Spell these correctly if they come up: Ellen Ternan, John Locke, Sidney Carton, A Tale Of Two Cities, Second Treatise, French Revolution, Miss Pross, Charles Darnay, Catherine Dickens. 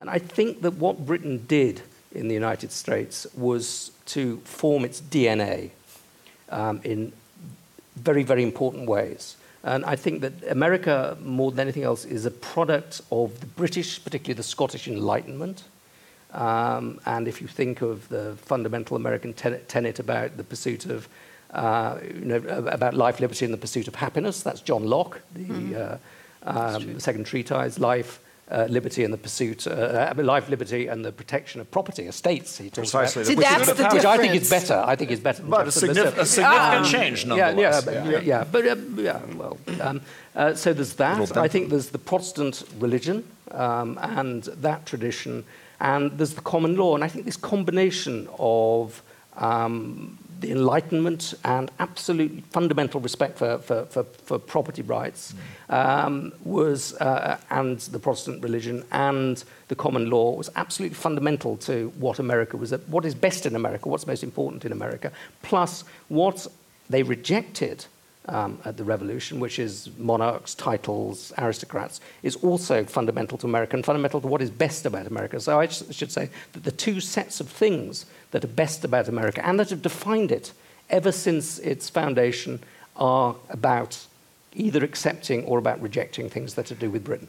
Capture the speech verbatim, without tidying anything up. And I think that what Britain did in the United States was to form its D N A um, in very, very important ways. And I think that America, more than anything else, is a product of the British, particularly the Scottish Enlightenment. Um, and if you think of the fundamental American ten- tenet about the pursuit of, uh, you know, about life, liberty, and the pursuit of happiness, that's John Locke, the mm-hmm. uh, um, Second Treatise, life, Uh, liberty and the pursuit, uh, life, liberty, and the protection of property, estates. He talks Precisely. About. See, which that's the difference. Which I think is better. I think is better. But a, signif- a significant um, change, nonetheless. Yeah, yeah, yeah. yeah. yeah. But uh, yeah, well. Um, uh, so there's that. I think there's the Protestant religion um, and that tradition, and there's the common law. And I think this combination of um, the Enlightenment and absolute fundamental respect for for, for, for property rights um, was, uh, and the Protestant religion and the common law was absolutely fundamental to what America was, what is best in America, what's most important in America, plus what they rejected um, at the Revolution, which is monarchs, titles, aristocrats, is also fundamental to America and fundamental to what is best about America. So I should say that the two sets of things that are best about America and that have defined it ever since its foundation are about either accepting or about rejecting things that are to do with Britain.